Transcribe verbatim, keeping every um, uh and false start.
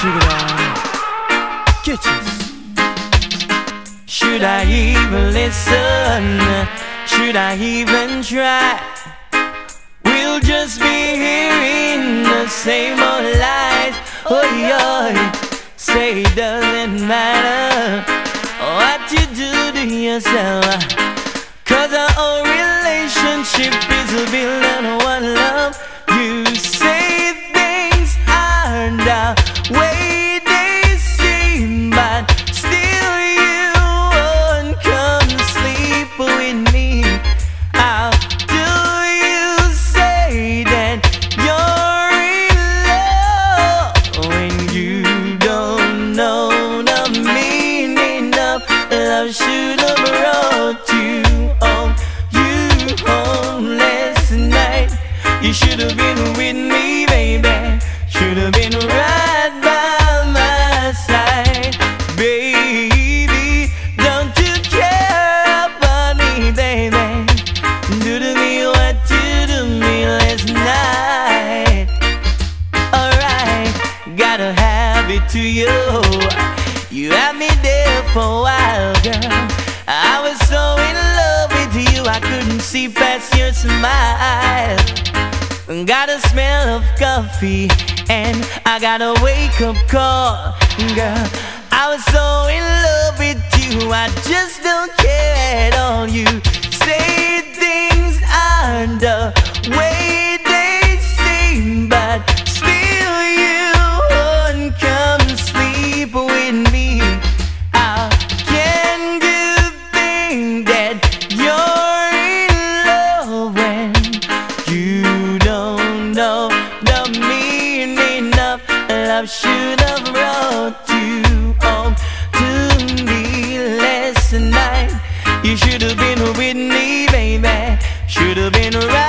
Sugar Kitchens. Should I even listen? Should I even try? We'll just be hearing the same old lies. Oh, yeah, say it doesn't matter what you do to yourself, 'cause our own relationship is built on one love. You say things are the way they seem, but still you won't come sleep with me. How do you say that you're in love when you don't know the meaning of love? Should have brought you home, you home last night. You should have been with me, baby. Should have been right by my side. Baby, don't you care about me, baby? Do to me what you do to me last night. Alright, gotta have it to you. You had me there for a while, girl. I was so in love with you, I couldn't see past your smile. Got a smell of coffee and I got a wake-up call, girl. I was so in love with you, I just don't care at all. You say things aren't the way they seem, but still you won't come sleep with me. I can't do things that you're in love when you know the meaning of love. Should have brought you home to me last night. You should have been with me, baby. Should have been right.